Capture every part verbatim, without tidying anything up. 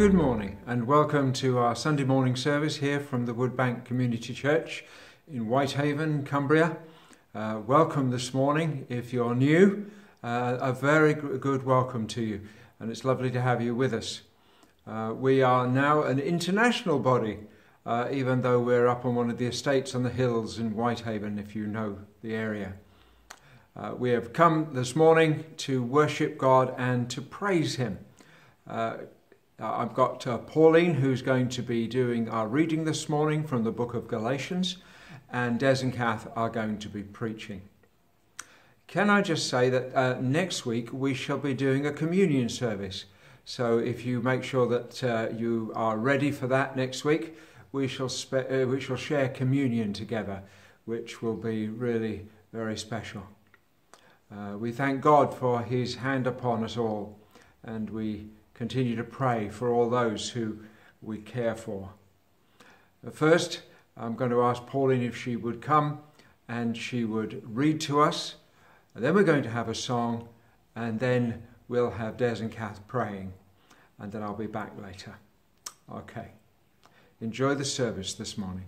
Good morning and welcome to our Sunday morning service here from the Woodbank Community Church in Whitehaven, Cumbria. Uh, welcome this morning if you're new, uh, a very good welcome to you, and it's lovely to have you with us. Uh, we are now an international body, uh, even though we're up on one of the estates on the hills in Whitehaven, if you know the area. Uh, we have come this morning to worship God and to praise Him. Uh, I've got uh, Pauline, who's going to be doing our reading this morning from the book of Galatians, and Des and Kath are going to be preaching. Can I just say that uh, next week we shall be doing a communion service. So if you make sure that uh, you are ready for that next week, we shall, spe uh, we shall share communion together, which will be really very special. Uh, we thank God for His hand upon us all, and we continue to pray for all those who we care for. First, I'm going to ask Pauline if she would come and she would read to us. And then we're going to have a song, and then we'll have Des and Kath praying, and then I'll be back later. Okay. Enjoy the service this morning.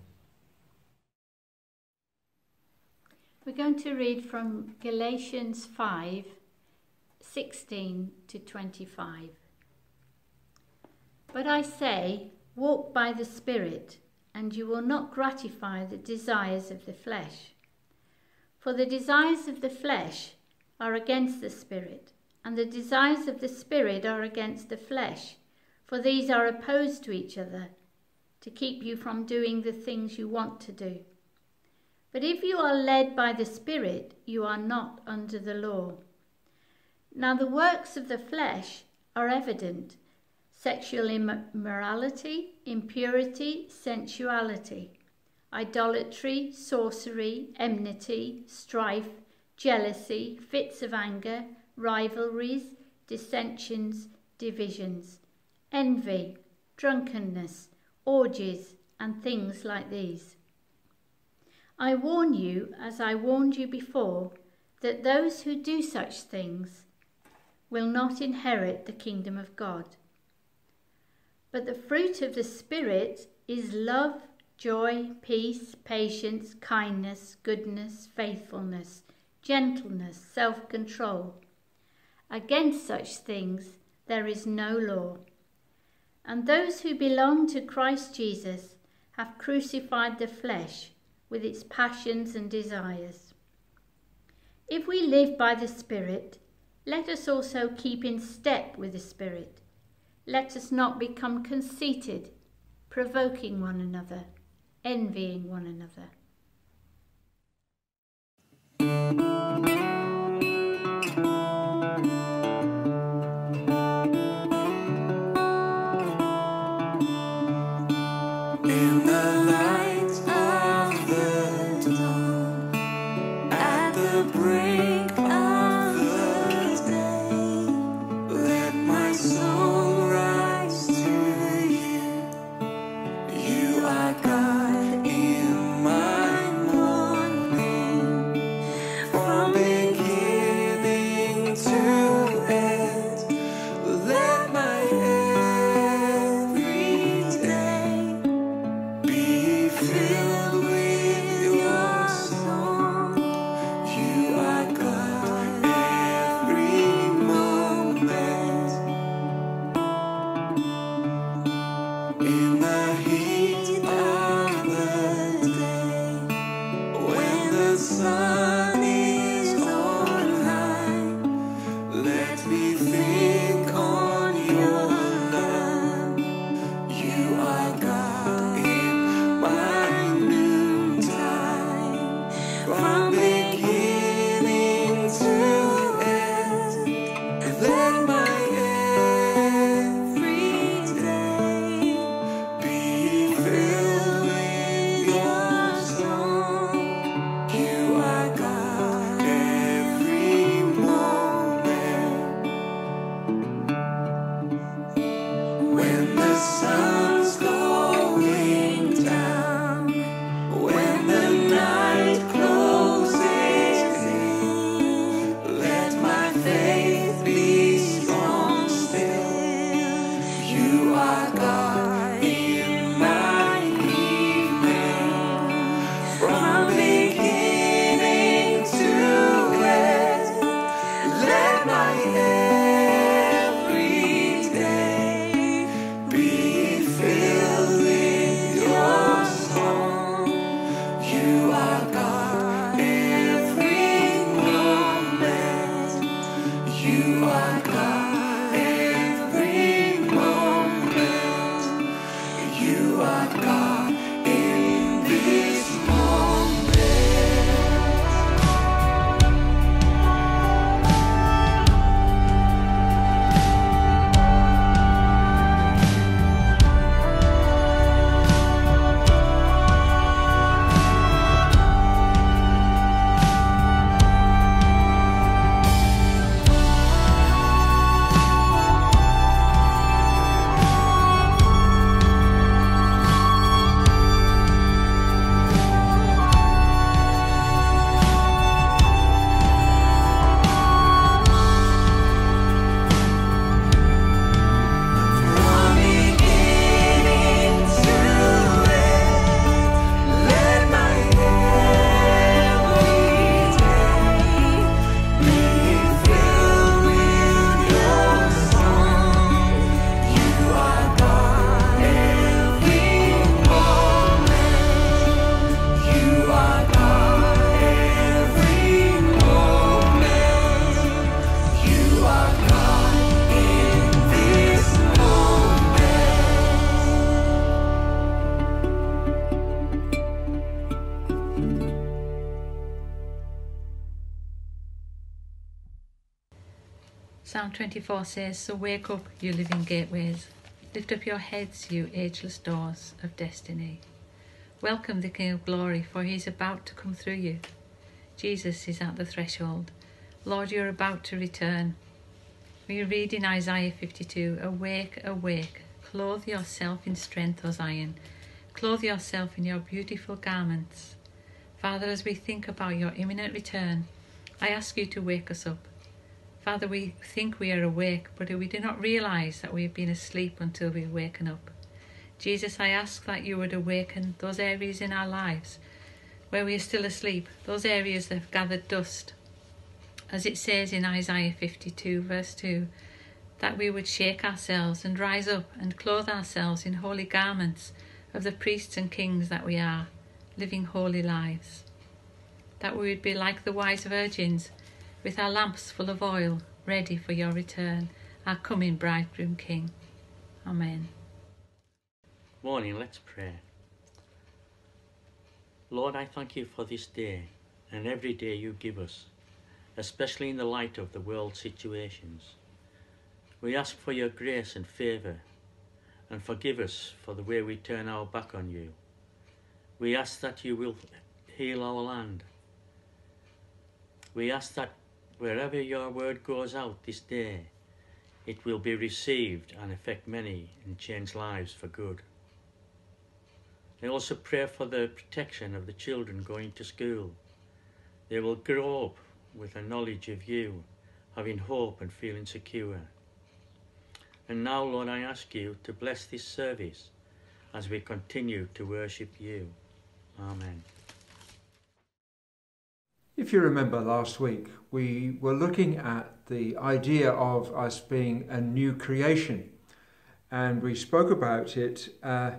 We're going to read from Galatians five, sixteen to twenty-five. But I say, walk by the Spirit, and you will not gratify the desires of the flesh. For the desires of the flesh are against the Spirit, and the desires of the Spirit are against the flesh, for these are opposed to each other, to keep you from doing the things you want to do. But if you are led by the Spirit, you are not under the law. Now the works of the flesh are evident: sexual immorality, impurity, sensuality, idolatry, sorcery, enmity, strife, jealousy, fits of anger, rivalries, dissensions, divisions, envy, drunkenness, orgies, and things like these. I warn you, as I warned you before, that those who do such things will not inherit the kingdom of God. But the fruit of the Spirit is love, joy, peace, patience, kindness, goodness, faithfulness, gentleness, self-control. Against such things there is no law. And those who belong to Christ Jesus have crucified the flesh with its passions and desires. If we live by the Spirit, let us also keep in step with the Spirit. Let us not become conceited, provoking one another, envying one another. In the light of the dawn, at the break of the day, let my soul God in my Psalm twenty-four says, "So wake up, you living gateways. Lift up your heads, you ageless doors of destiny. Welcome the King of Glory, for he is about to come through you. Jesus is at the threshold. Lord, you are about to return." We read in Isaiah fifty-two, "Awake, awake, clothe yourself in strength, O Zion. Clothe yourself in your beautiful garments." Father, as we think about your imminent return, I ask you to wake us up. Father, we think we are awake, but we do not realise that we have been asleep until we waken up. Jesus, I ask that you would awaken those areas in our lives where we are still asleep, those areas that have gathered dust. As it says in Isaiah fifty-two verse two, that we would shake ourselves and rise up and clothe ourselves in holy garments of the priests and kings that we are, living holy lives. That we would be like the wise virgins, with our lamps full of oil, ready for your return, our coming bridegroom king. Amen. Morning, let's pray. Lord, I thank you for this day and every day you give us, especially in the light of the world situations. We ask for your grace and favour, and forgive us for the way we turn our back on you. We ask that you will heal our land. We ask that wherever your word goes out this day, it will be received and affect many and change lives for good. I also pray for the protection of the children going to school. They will grow up with a knowledge of you, having hope and feeling secure. And now, Lord, I ask you to bless this service as we continue to worship you. Amen. If you remember last week, we were looking at the idea of us being a new creation, and we spoke about it, uh,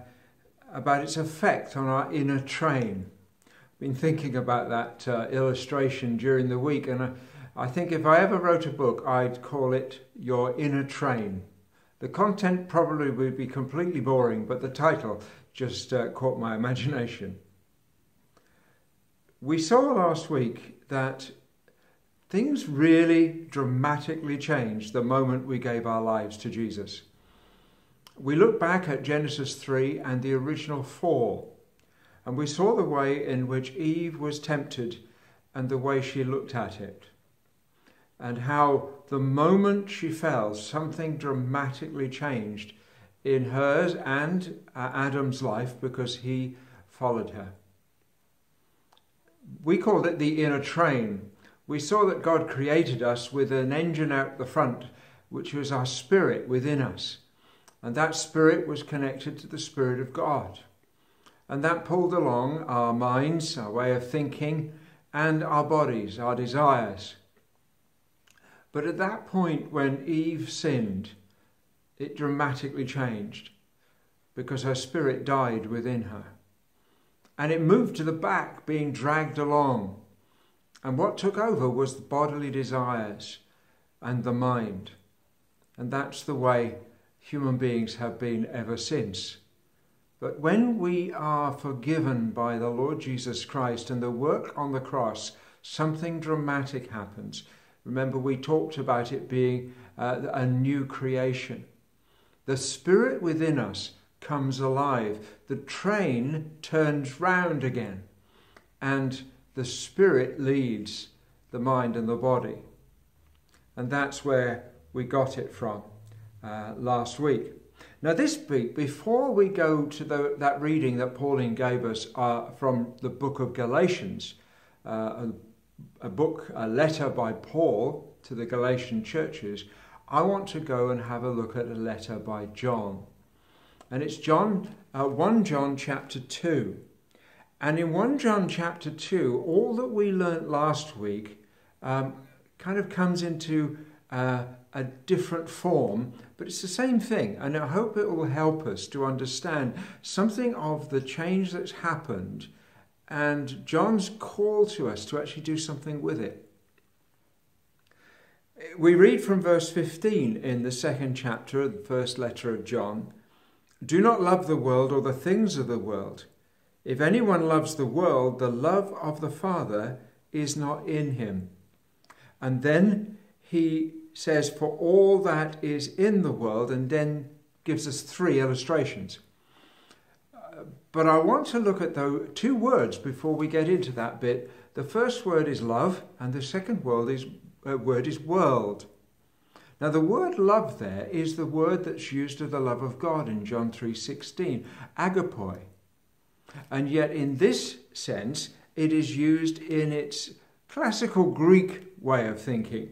about its effect on our inner train. I've been thinking about that uh, illustration during the week, and I, I think if I ever wrote a book, I'd call it Your Inner Train. The content probably would be completely boring, but the title just uh, caught my imagination. We saw last week that things really dramatically changed the moment we gave our lives to Jesus. We looked back at Genesis three and the original fall, and we saw the way in which Eve was tempted and the way she looked at it, and how the moment she fell, something dramatically changed in hers and Adam's life because he followed her. We called it the inner train. We saw that God created us with an engine out the front, which was our spirit within us. And that spirit was connected to the Spirit of God. And that pulled along our minds, our way of thinking, and our bodies, our desires. But at that point when Eve sinned, it dramatically changed because her spirit died within her. And it moved to the back, being dragged along. And what took over was the bodily desires and the mind. And that's the way human beings have been ever since. But when we are forgiven by the Lord Jesus Christ and the work on the cross, something dramatic happens. Remember, we talked about it being uh, a new creation. The spirit within us comes alive. The train turns round again, and the spirit leads the mind and the body. And that's where we got it from uh, last week. Now this week, before we go to the, that reading that Pauline gave us uh, from the book of Galatians, uh, a, a book, a letter by Paul to the Galatian churches, I want to go and have a look at a letter by John. And it's John, uh, First John chapter two. And in First John chapter two, all that we learnt last week um, kind of comes into uh, a different form, but it's the same thing. And I hope it will help us to understand something of the change that's happened and John's call to us to actually do something with it. We read from verse fifteen in the second chapter of the first letter of John. "Do not love the world or the things of the world. If anyone loves the world, the love of the Father is not in him." And then he says, for all that is in the world, and then gives us three illustrations. Uh, but I want to look at, though, two words before we get into that bit. The first word is love, and the second word is, uh, word is world. Now, the word love there is the word that's used of the love of God in John three sixteen, agapoi. And yet in this sense, it is used in its classical Greek way of thinking.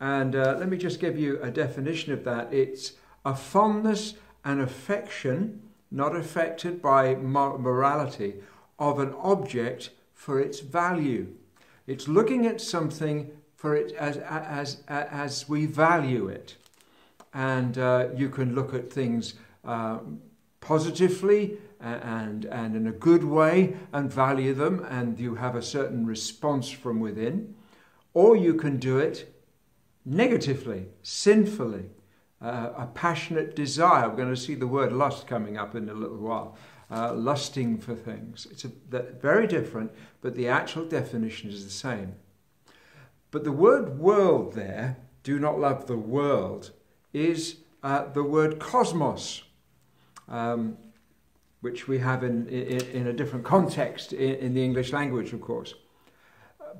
And uh, let me just give you a definition of that. It's a fondness and affection, not affected by morality, of an object for its value. It's looking at something for it as, as, as we value it. And uh, you can look at things uh, positively and, and in a good way and value them, and you have a certain response from within. Or you can do it negatively, sinfully, uh, a passionate desire. We're going to see the word lust coming up in a little while. Uh, lusting for things. It's a, very different, but the actual definition is the same. But the word world there, do not love the world, is uh, the word cosmos, um, which we have in, in, in a different context in, in the English language, of course.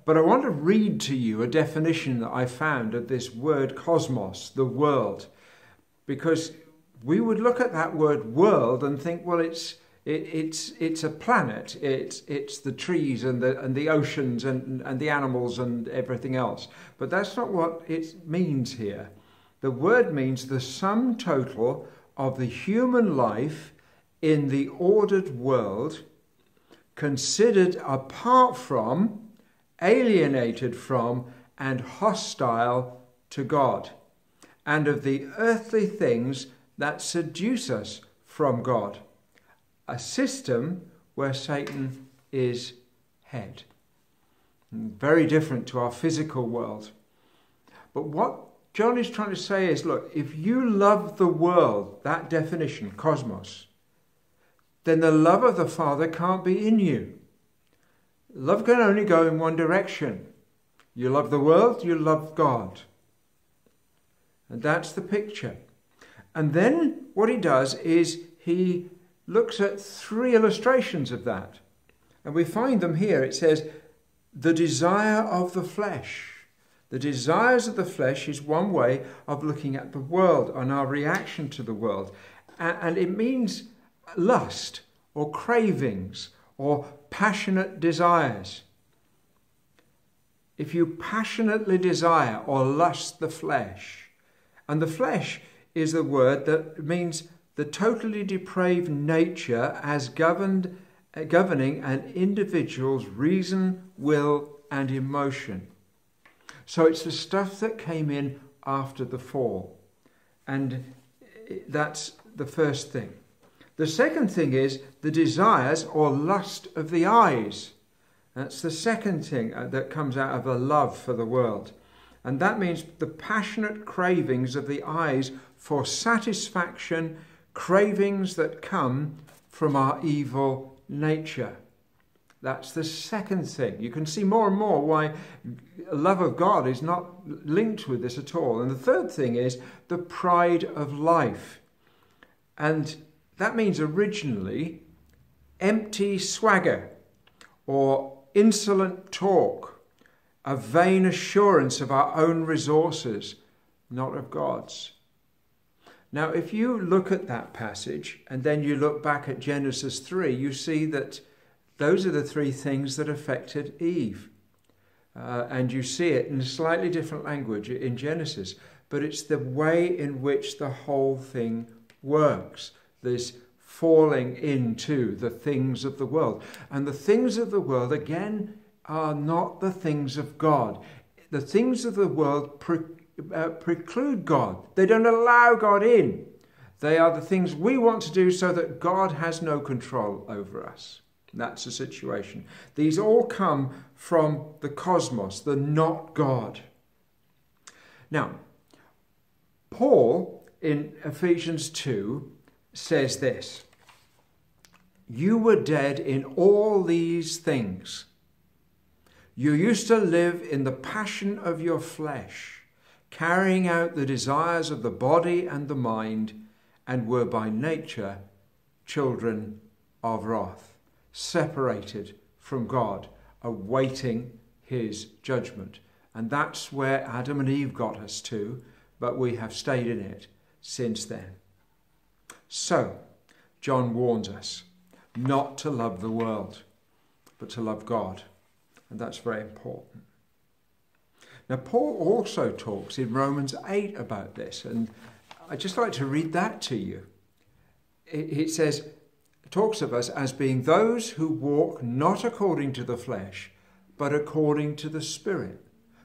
But I want to read to you a definition that I found of this word cosmos, the world, because we would look at that word world and think, well, it's, it, it's, it's a planet, it's, it's the trees and the, and the oceans and, and the animals and everything else. But that's not what it means here. The word means the sum total of the human life in the ordered world, considered apart from, alienated from, and hostile to God, and of the earthly things that seduce us from God, a system where Satan is head. Very different to our physical world. But what John is trying to say is, look, if you love the world, that definition, cosmos, then the love of the Father can't be in you. Love can only go in one direction. You love the world, you love God. And that's the picture. And then what he does is he looks at three illustrations of that. And we find them here. It says, the desire of the flesh. The desires of the flesh is one way of looking at the world and our reaction to the world. And it means lust or cravings or passionate desires. If you passionately desire or lust the flesh, and the flesh is the word that means the totally depraved nature as governed, uh, governing an individual's reason, will, and emotion. So it's the stuff that came in after the fall. And that's the first thing. The second thing is the desires or lust of the eyes. That's the second thing that comes out of a love for the world. And that means the passionate cravings of the eyes for satisfaction, cravings that come from our evil nature. That's the second thing. You can see more and more why love of God is not linked with this at all. And the third thing is the pride of life. And that means originally empty swagger or insolent talk, a vain assurance of our own resources, not of God's. Now, if you look at that passage and then you look back at Genesis three, you see that those are the three things that affected Eve. Uh, and you see it in a slightly different language in Genesis, but it's the way in which the whole thing works, this falling into the things of the world. And the things of the world, again, are not the things of God. The things of the world pre uh, preclude God. They don't allow God in. They are the things we want to do so that God has no control over us. That's the situation. These all come from the cosmos, the not God. Now, Paul in Ephesians two says this, you were dead in all these things. You used to live in the passion of your flesh, carrying out the desires of the body and the mind, and were by nature children of wrath, separated from God, awaiting his judgment. And that's where Adam and Eve got us to, but we have stayed in it since then. So, John warns us not to love the world, but to love God. And that's very important. Now, Paul also talks in Romans eight about this, and I'd just like to read that to you. It says, it talks of us as being those who walk not according to the flesh, but according to the Spirit.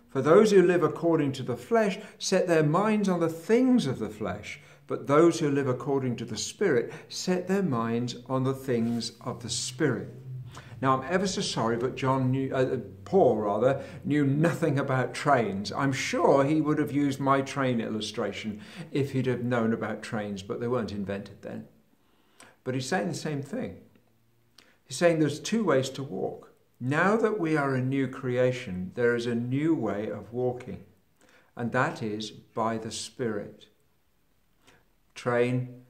For those who live according to the flesh set their minds on the things of the flesh, but those who live according to the Spirit set their minds on the things of the Spirit. Now, I'm ever so sorry, but John knew, uh, Paul rather, knew nothing about trains. I'm sure he would have used my train illustration if he'd have known about trains, but they weren't invented then. But he's saying the same thing. He's saying there's two ways to walk. Now that we are a new creation, there is a new way of walking, and that is by the Spirit. Train,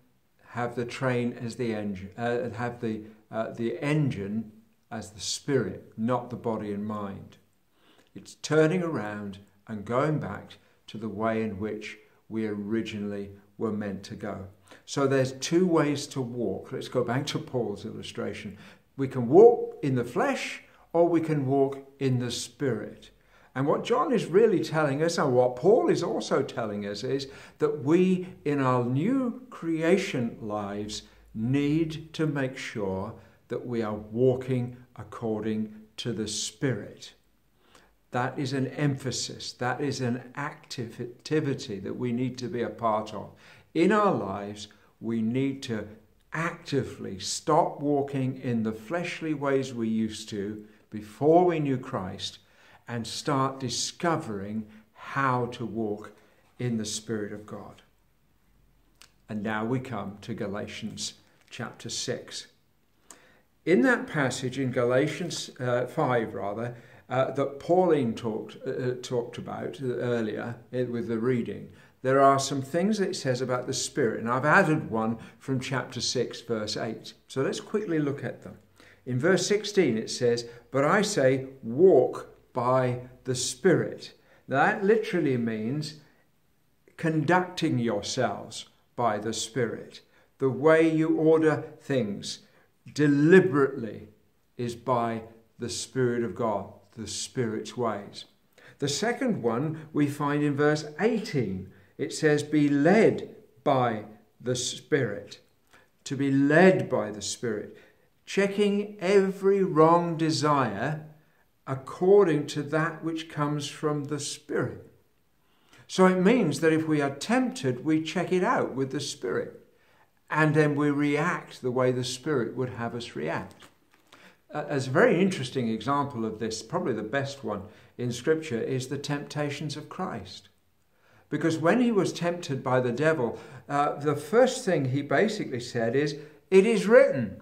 have the train as the engine, uh, have the, uh, the engine as the Spirit, not the body and mind. It's turning around and going back to the way in which we originally were meant to go. So there's two ways to walk. Let's go back to Paul's illustration. We can walk in the flesh, or we can walk in the Spirit. And what John is really telling us, and what Paul is also telling us, is that we in our new creation lives need to make sure that we are walking according to the Spirit. That is an emphasis. That is an active activity that we need to be a part of. In our lives, we need to actively stop walking in the fleshly ways we used to before we knew Christ and start discovering how to walk in the Spirit of God. And now we come to Galatians chapter six. In that passage in Galatians five, rather, uh, that Pauline talked, uh, talked about earlier with the reading, there are some things that it says about the Spirit, and I've added one from chapter six, verse eight. So let's quickly look at them. In verse sixteen it says, "But I say, walk by the Spirit." That literally means conducting yourselves by the Spirit. The way you order things deliberately is by the Spirit of God, the Spirit's ways. The second one we find in verse eighteen. It says, be led by the Spirit. To be led by the Spirit. Checking every wrong desire according to that which comes from the Spirit. So it means that if we are tempted, we check it out with the Spirit. And then we react the way the Spirit would have us react. As a very interesting example of this, probably the best one in Scripture, is the temptations of Christ. Because when he was tempted by the devil, uh, the first thing he basically said is, "It is written."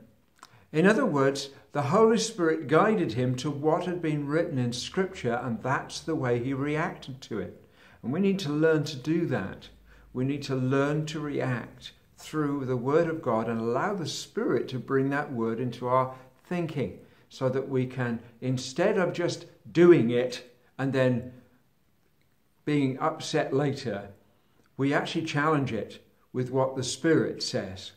In other words, the Holy Spirit guided him to what had been written in Scripture, and that's the way he reacted to it. And we need to learn to do that. We need to learn to react through the Word of God and allow the Spirit to bring that Word into our thinking, so that we can, instead of just doing it and then being upset later, we actually challenge it with what the Spirit says.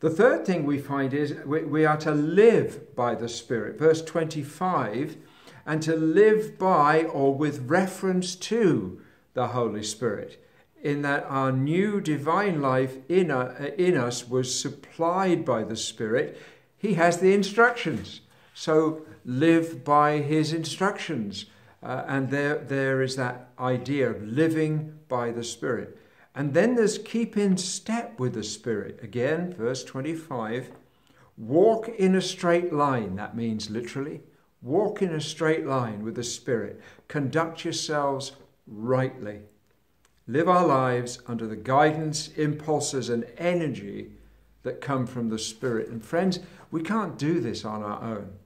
The third thing we find is we are to live by the Spirit. Verse twenty-five, and to live by or with reference to the Holy Spirit, in that our new divine life in us was supplied by the Spirit. He has the instructions, so live by his instructions. Uh, and there, there is that idea of living by the Spirit. And then there's keep in step with the Spirit. Again, verse twenty-five, walk in a straight line. That means literally, walk in a straight line with the Spirit. Conduct yourselves rightly. Live our lives under the guidance, impulses, and energy that come from the Spirit. And friends, we can't do this on our own.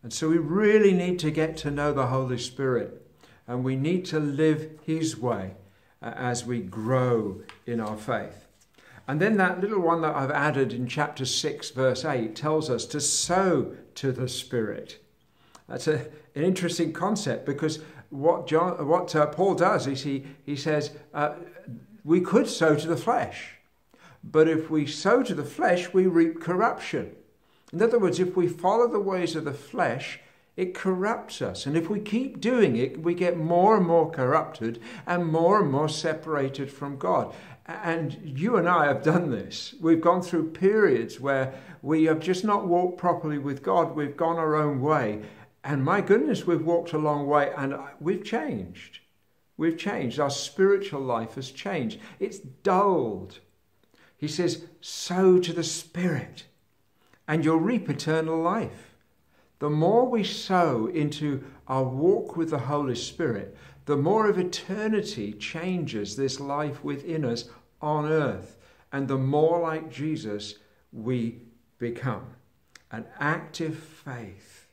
And so we really need to get to know the Holy Spirit, and we need to live his way. uh, as we grow in our faith. And then that little one that I've added in chapter six, verse eight, tells us to sow to the Spirit. That's a, an interesting concept, because what John, what uh, Paul does is he, he says, uh, we could sow to the flesh, but if we sow to the flesh, we reap corruption. In other words, if we follow the ways of the flesh, it corrupts us. And if we keep doing it, we get more and more corrupted and more and more separated from God. And you and I have done this. We've gone through periods where we have just not walked properly with God. We've gone our own way. And my goodness, we've walked a long way and we've changed. We've changed. Our spiritual life has changed. It's dulled. He says, sow to the Spirit and you'll reap eternal life. The more we sow into our walk with the Holy Spirit, the more of eternity changes this life within us on earth, and the more like Jesus we become. An active faith.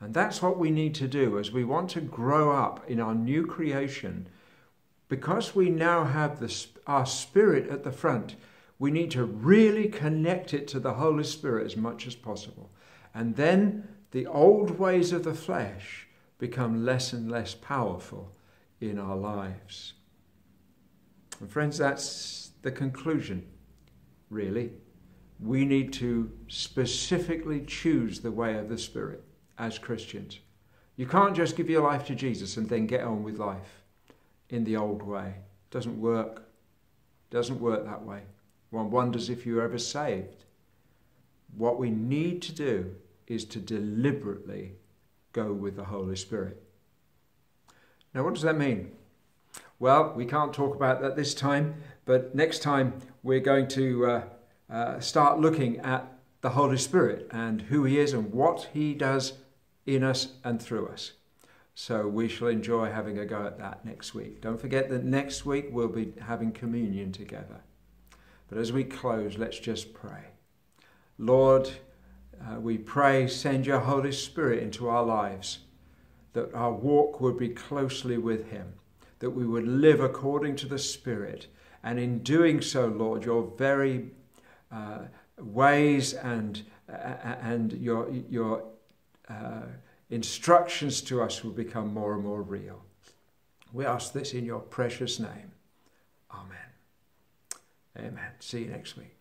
And that's what we need to do as we want to grow up in our new creation. Because we now have the, our spirit at the front, we need to really connect it to the Holy Spirit as much as possible. And then the old ways of the flesh become less and less powerful in our lives. And friends, that's the conclusion, really. We need to specifically choose the way of the Spirit as Christians. You can't just give your life to Jesus and then get on with life in the old way. It doesn't work. It doesn't work that way. One wonders if you're ever saved. What we need to do is to deliberately go with the Holy Spirit. Now, what does that mean? Well, we can't talk about that this time, but next time we're going to uh, uh, start looking at the Holy Spirit and who he is and what he does in us and through us. So we shall enjoy having a go at that next week. Don't forget that next week we'll be having communion together. But as we close, let's just pray. Lord, uh, we pray, send your Holy Spirit into our lives, that our walk would be closely with him, that we would live according to the Spirit. And in doing so, Lord, your very uh, ways and, uh, and your, your uh, instructions to us will become more and more real. We ask this in your precious name. Amen. Amen. See you next week.